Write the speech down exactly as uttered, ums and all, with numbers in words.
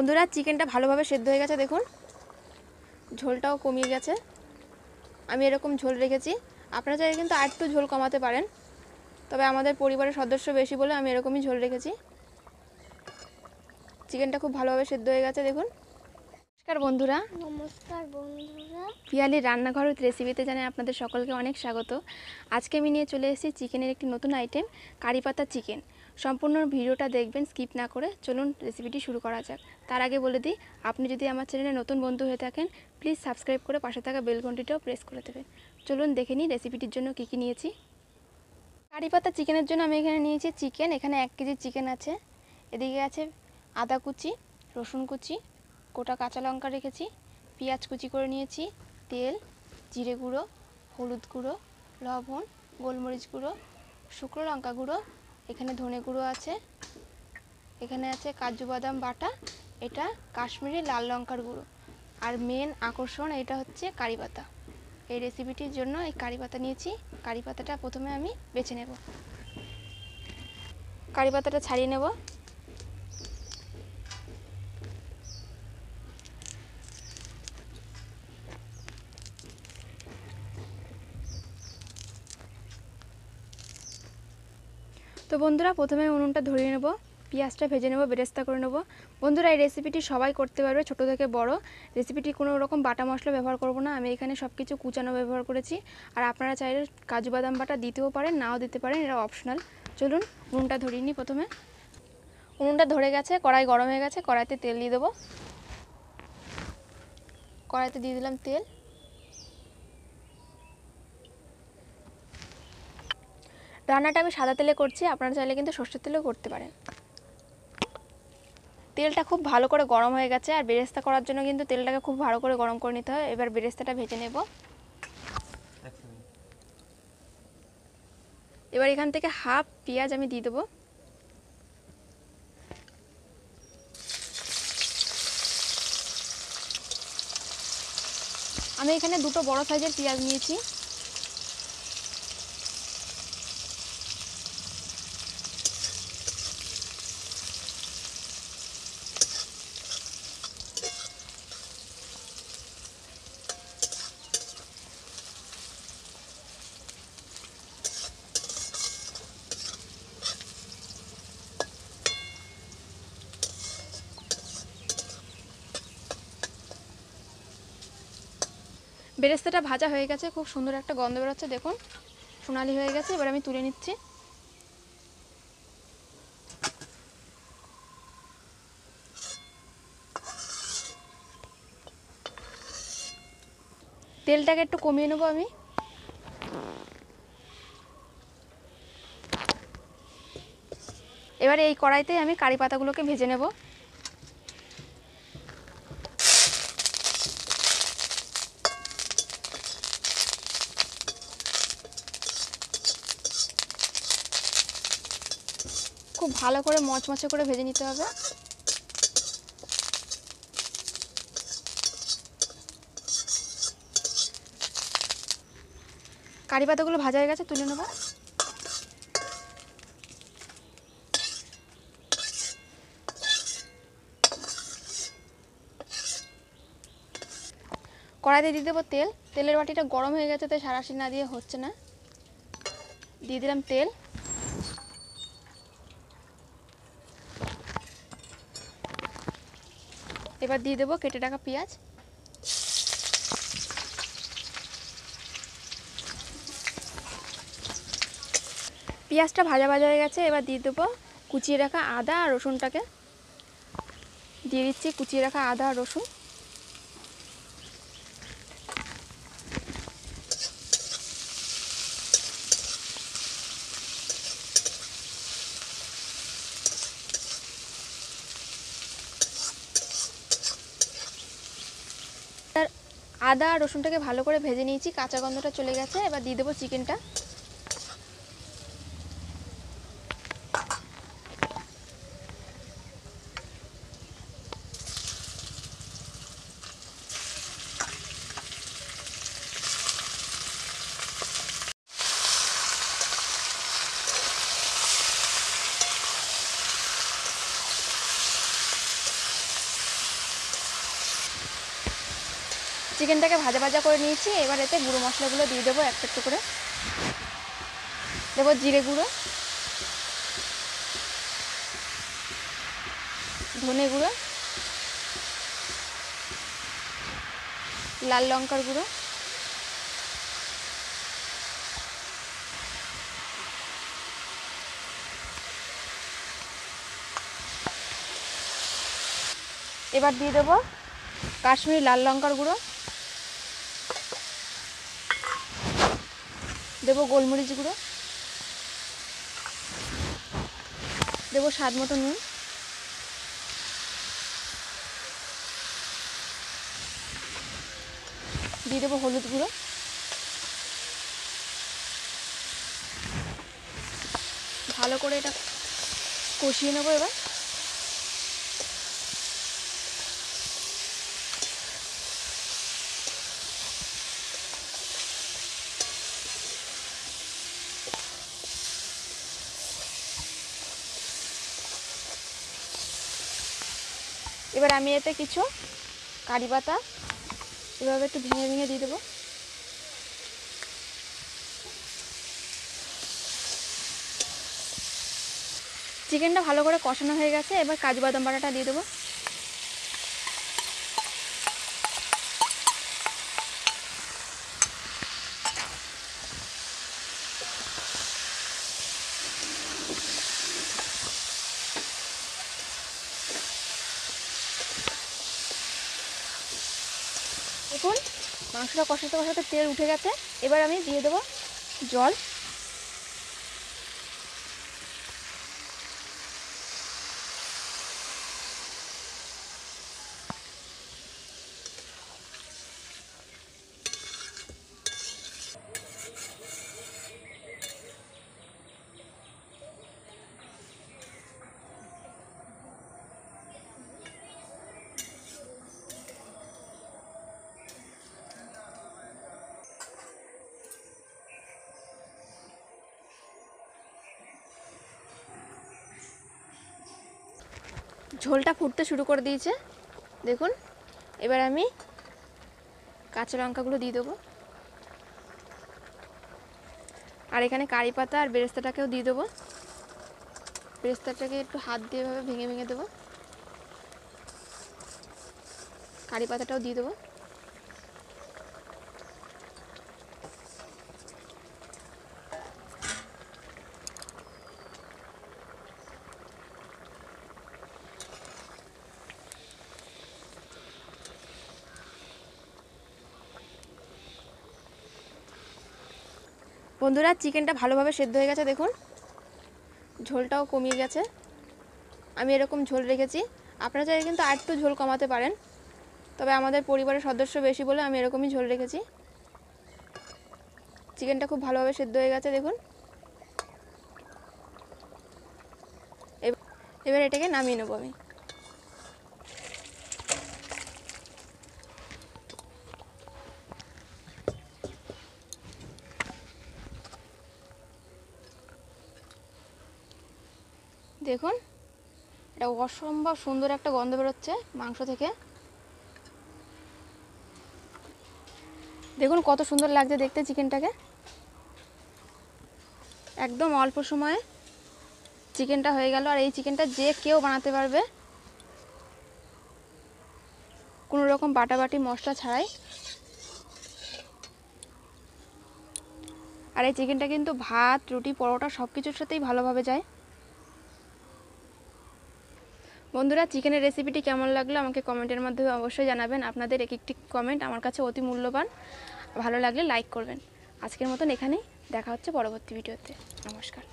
বন্ধুরা চিকেনটা ভালোভাবে সেদ্ধ হয়ে গেছে, দেখুন ঝোলটাও কমে গেছে। আমি এরকম ঝোল রেখেছি, আপনারা চাইলে কিন্তু আর একটু ঝোল কমাতে পারেন, তবে আমাদের পরিবারের সদস্য বেশি বলে আমি এরকমই ঝোল রেখেছি। চিকেনটা খুব ভালোভাবে সেদ্ধ হয়ে গেছে, দেখুন। নমস্কার বন্ধুরা, নমস্কার বন্ধুরা, পিয়ালি রান্নাঘর উইথ রেসিপিতে জানাই আপনাদের সকলকে অনেক স্বাগত। আজকে আমি নিয়ে চলে এসেছি চিকেনের একটি নতুন আইটেম, কারি পাতা চিকেন। সম্পূর্ণ ভিডিওটা দেখবেন স্কিপ না করে। চলুন রেসিপিটি শুরু করা যাক। তার আগে বলে দিই, আপনি যদি আমার চ্যানেলে নতুন বন্ধু হয়ে থাকেন প্লিজ সাবস্ক্রাইব করে পাশে থাকা বেল ঘন্টিটাও প্রেস করে দেবেন। চলুন দেখে নিই রেসিপিটির জন্য কী কী নিয়েছি। কারি পাতা চিকেনের জন্য আমি এখানে নিয়েছি চিকেন, এখানে এক কেজি চিকেন আছে। এদিকে আছে আদা কুচি, রসুন কুচি, গোটা কাঁচা লঙ্কা রেখেছি, পেঁয়াজ কুচি করে নিয়েছি, তেল, জিরে গুঁড়ো, হলুদ গুঁড়ো, লবণ, গোলমরিচ গুঁড়ো, শুকনো লঙ্কা গুঁড়ো, এখানে ধনে গুঁড়ো আছে, এখানে আছে কাজু বাদাম বাটা, এটা কাশ্মীরি লাল লঙ্কার গুঁড়ো। আর মেন আকর্ষণ এটা হচ্ছে কারি পাতা। এই রেসিপিটির জন্য এই কারি পাতা নিয়েছি। কারি পাতাটা প্রথমে আমি বেছে নেব, কারি পাতাটা ছাড়িয়ে নেব। তো বন্ধুরা প্রথমে উনুনটা ধরিয়ে নেব, পেঁয়াজটা ভেজে নেব, বেরেস্তা করে নেব। বন্ধুরা এই রেসিপিটি সবাই করতে পারবে, ছোট থেকে বড়। রেসিপিটি কোনো রকম বাটা মশলা ব্যবহার করব না, আমি এখানে সব কিছু কুচানো ব্যবহার করেছি। আর আপনারা চাইলে কাজু বাদাম বাটা দিতেও পারেন, নাও দিতে পারেন, এটা অপশনাল। চলুন উনুনটা ধরিয়ে নিই প্রথমে। উনুনটা ধরে গেছে, কড়াই গরম হয়ে গেছে, কড়াইতে তেল দিয়ে দেবো। কড়াইতে দিয়ে দিলাম তেল। রান্নাটা আমি সাদা তেলে করছি, আপনারা চাইলে কিন্তু সরষের তেলেও করতে পারেন। তেলটা খুব ভালো করে গরম হয়ে গেছে। আর বেরেস্তা করার জন্য কিন্তু তেলটাকে খুব ভালো করে গরম করে নিতে হয়। এবার বেরেস্তাটা ভেজে নেব। এবার এখান থেকে হাফ পেঁয়াজ আমি দিয়ে দেবো। আমি এখানে দুটো বড় সাইজের পেঁয়াজ নিয়েছি। বেরেস্তাটা ভাজা হয়ে গেছে, খুব সুন্দর একটা গন্ধ বেরোচ্ছে, দেখুন সোনালি হয়ে গেছে। এবার আমি তুলে নিচ্ছি। তেলটাকে একটু কমিয়ে নেবো আমি। এবার এই কড়াইতে আমি কারি পাতাগুলোকে ভেজে নেব। খুব ভালো করে মচমচে করে ভেজে নিতে হবে। কারি পাতাগুলো ভাজা হয়ে গেছে, তুলে নেব। কড়াইতে দিয়ে দেবো তেল। তেলের বাটিটা গরম হয়ে গেছে, তাই সারাশি না দিয়ে হচ্ছে না। দিয়ে দিলাম তেল। এবার দিয়ে দেবো কেটে রাখা পেঁয়াজ। পেঁয়াজটা ভাজা ভাজা হয়ে গেছে, এবার দিয়ে দেবো কুচিয়ে রাখা আদা আর রসুনটাকে। দিয়ে দিচ্ছি কুচিয়ে রাখা আদা আর রসুন। আদা আর রসুনটাকে ভালো করে ভেজে নিয়েছি, কাঁচা গন্ধটা চলে গেছে। এবার দিয়ে দেবো চিকেনটা। চিকেনটাকে ভাজা ভাজা করে নিয়েছি। এবার এতে গুঁড়ো মশলাগুলো দিয়ে দেবো একটা একটু করে। দেবো জিরে গুঁড়ো, ধনে গুঁড়ো, লাল লঙ্কার গুঁড়ো, এবার দিয়ে দেবো কাশ্মীরি লাল লঙ্কার গুঁড়ো, দেবো গোলমরিচ গুঁড়ো, দেবো স্বাদ মতো নুন, দিয়ে দেবো হলুদ গুঁড়ো, ভালো করে এটা কষিয়ে নেবো। এবার এবার আমি এতে কিছু কারি পাতা এভাবে একটু ভেঙে ভেঙে দিয়ে দেবো। চিকেনটা ভালো করে কষানো হয়ে গেছে, এবার কাজু বাদাম বাটাটা দিয়ে দেবো। দেখুন মাংসটা কষাতে কষাতে তেল উঠে গেছে। এবার আমি দিয়ে দেবো জল, ঝোলটা ফুটতে শুরু করে দিয়েছে দেখুন। এবার আমি কাঁচা লঙ্কাগুলো দিয়ে দেবো, আর এখানে কারি পাতা আর বেরেস্তাটাকেও দিয়ে দেবো। বেরেস্তাটাকে একটু হাত দিয়ে এভাবে ভেঙে ভেঙে দেবো, কারি পাতাটাও দিয়ে দেবো। বন্ধুরা, চিকেনটা ভালোভাবে সেদ্ধ হয়ে গেছে দেখুন, ঝোলটাও কমিয়ে গেছে। আমি এরকম ঝোল রেখেছি, আপনারা চাইলে কিন্তু আর একটু ঝোল কমাতে পারেন, তবে আমাদের পরিবারের সদস্য বেশি বলে আমি এরকমই ঝোল রেখেছি। চিকেনটা খুব ভালোভাবে সেদ্ধ হয়ে গেছে দেখুন। এবার এটাকে নামিয়ে নেবো আমি। দেখুন এটা অসম্ভব সুন্দর একটা গন্ধ বেরোচ্ছে মাংস থেকে। দেখুন কত সুন্দর লাগছে দেখতে চিকেনটাকে। একদম অল্প সময়ে চিকেনটা হয়ে গেল, আর এই চিকেনটা যে কেউ বানাতে পারবে কোনো রকম বাটাবাটি মশলা ছাড়াই। আর এই চিকেনটা কিন্তু ভাত, রুটি, পরোটা সব কিছুর সাথেই ভালোভাবে যায়। বন্ধুরা, চিকেনের রেসিপিটি কেমন লাগলো আমাকে কমেন্টের মাধ্যমে অবশ্যই জানাবেন। আপনাদের এক একটি কমেন্ট আমার কাছে অতি মূল্যবান। ভালো লাগলে লাইক করবেন। আজকের মতন এখানেই, দেখা হচ্ছে পরবর্তী ভিডিওতে। নমস্কার।